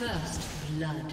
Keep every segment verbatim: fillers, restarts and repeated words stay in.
First blood.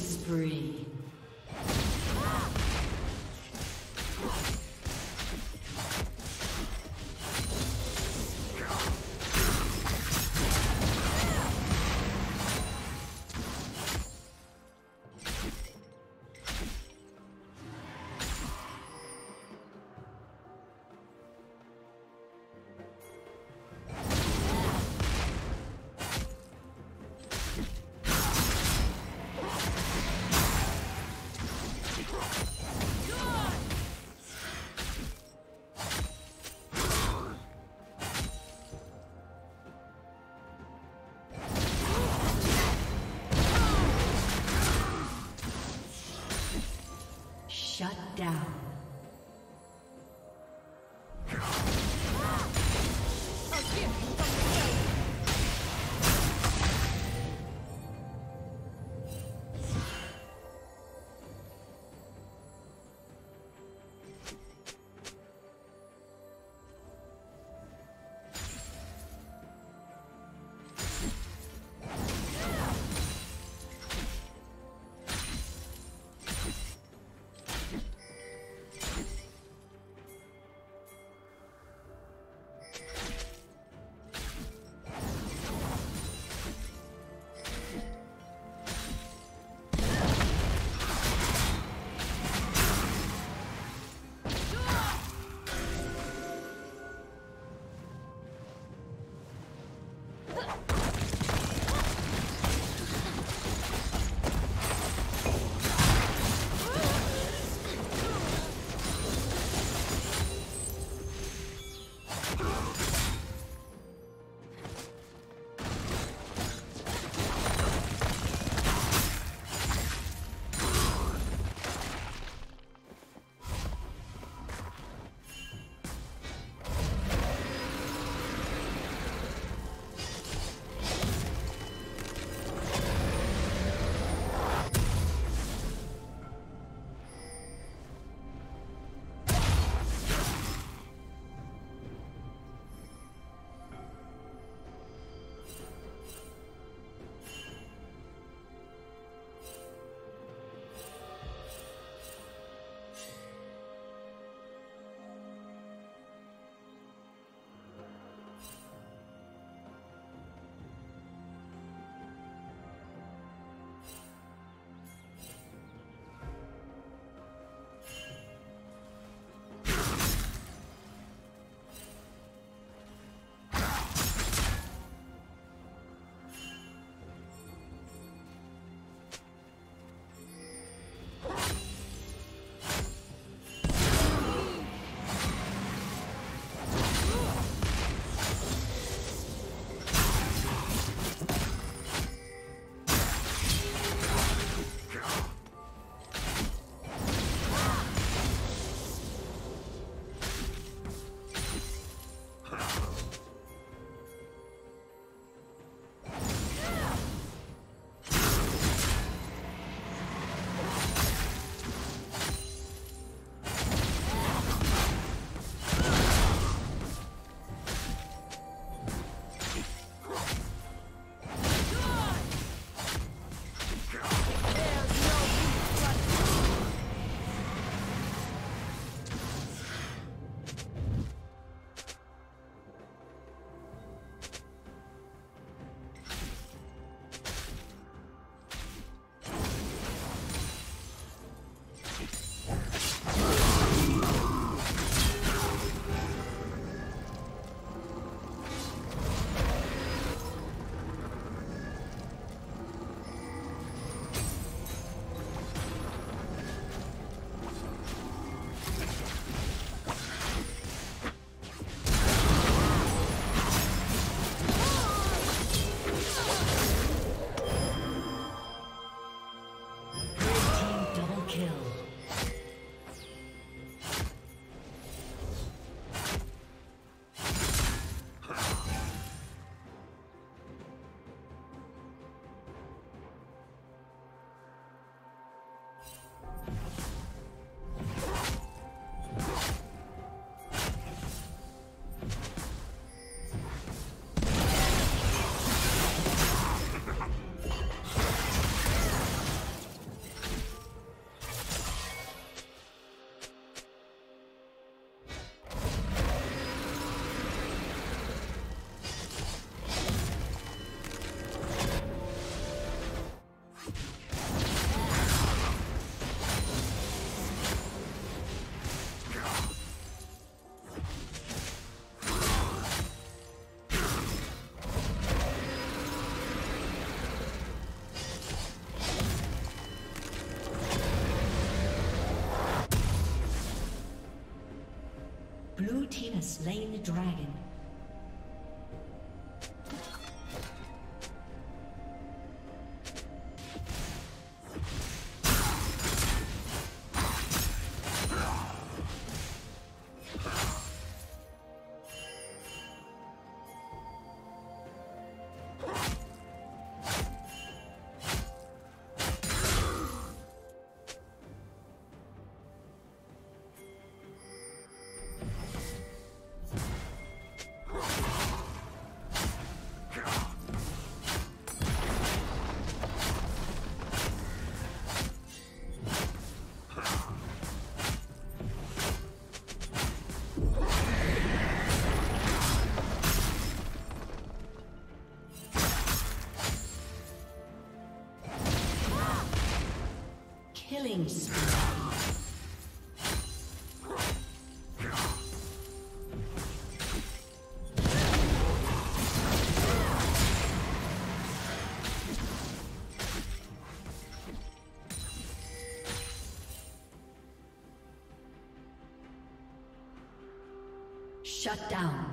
Spree. Shut down. team has slain the dragon. Killing shut down.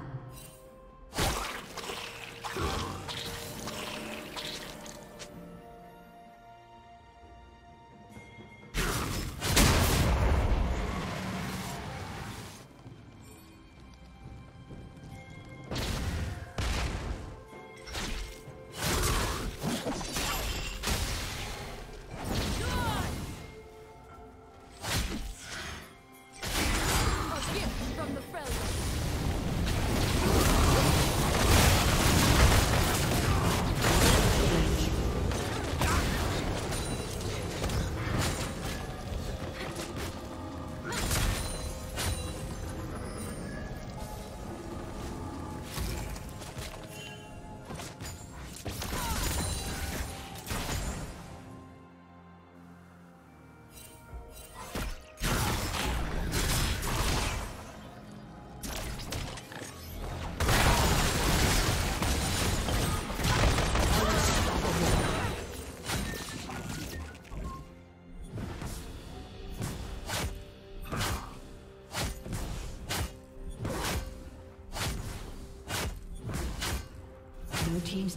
Your team's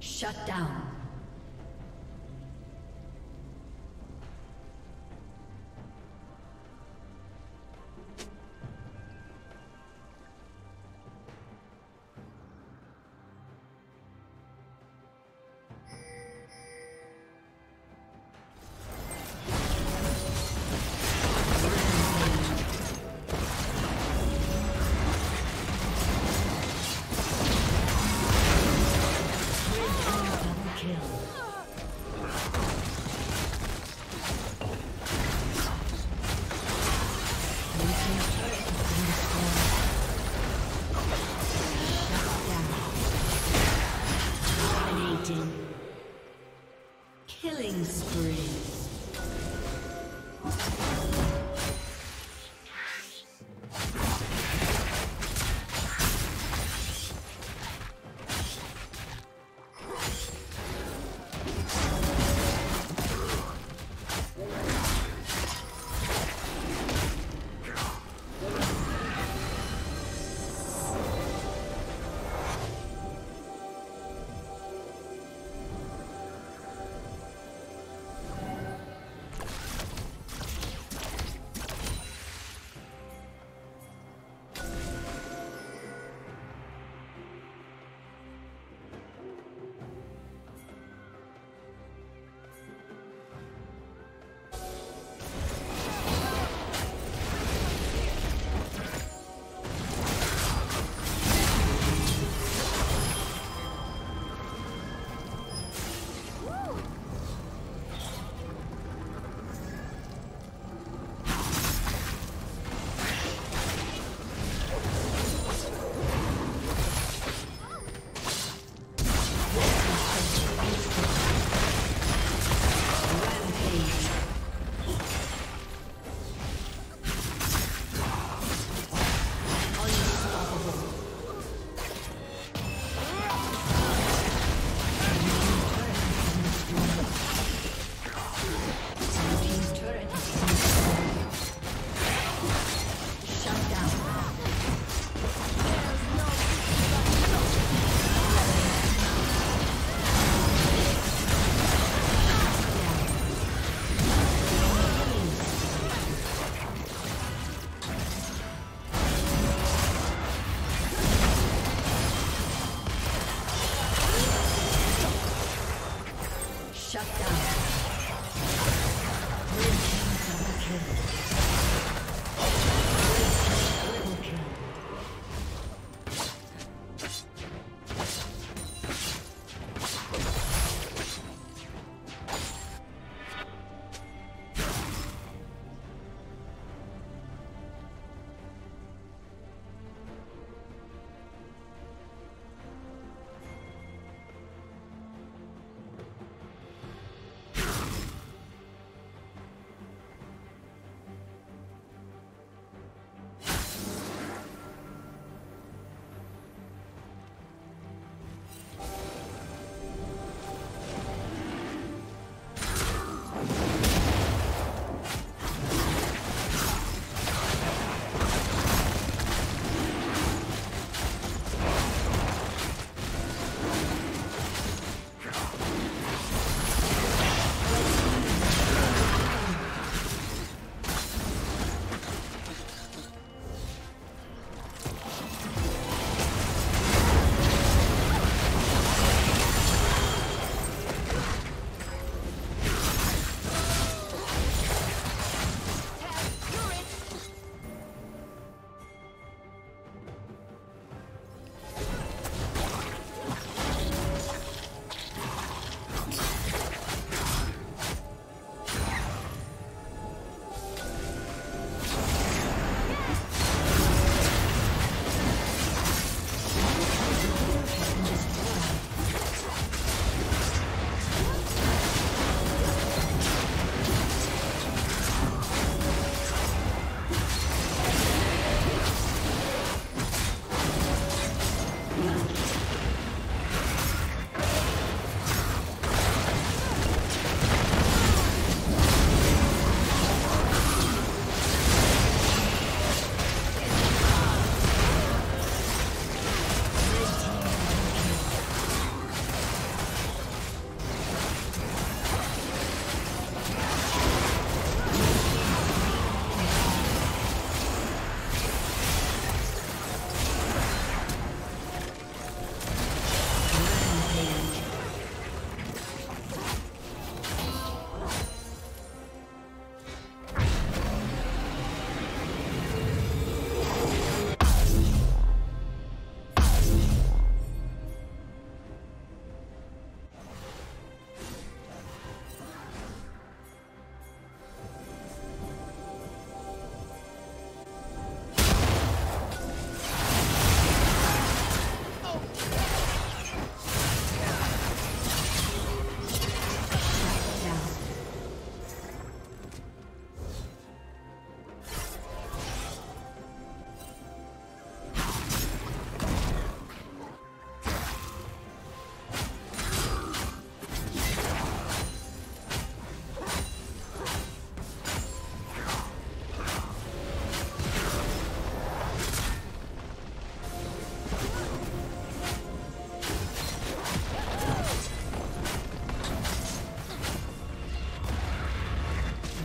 Shut down. Killing spree. Shut down.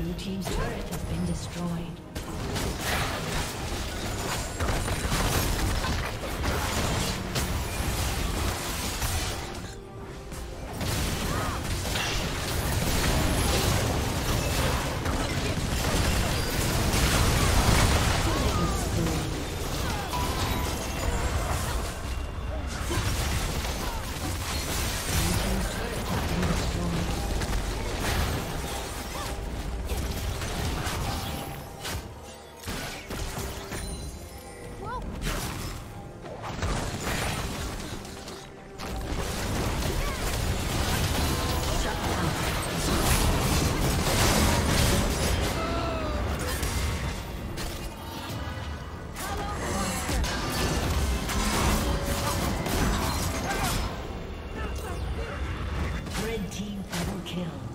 Blue team's turret has been destroyed. Team double kill.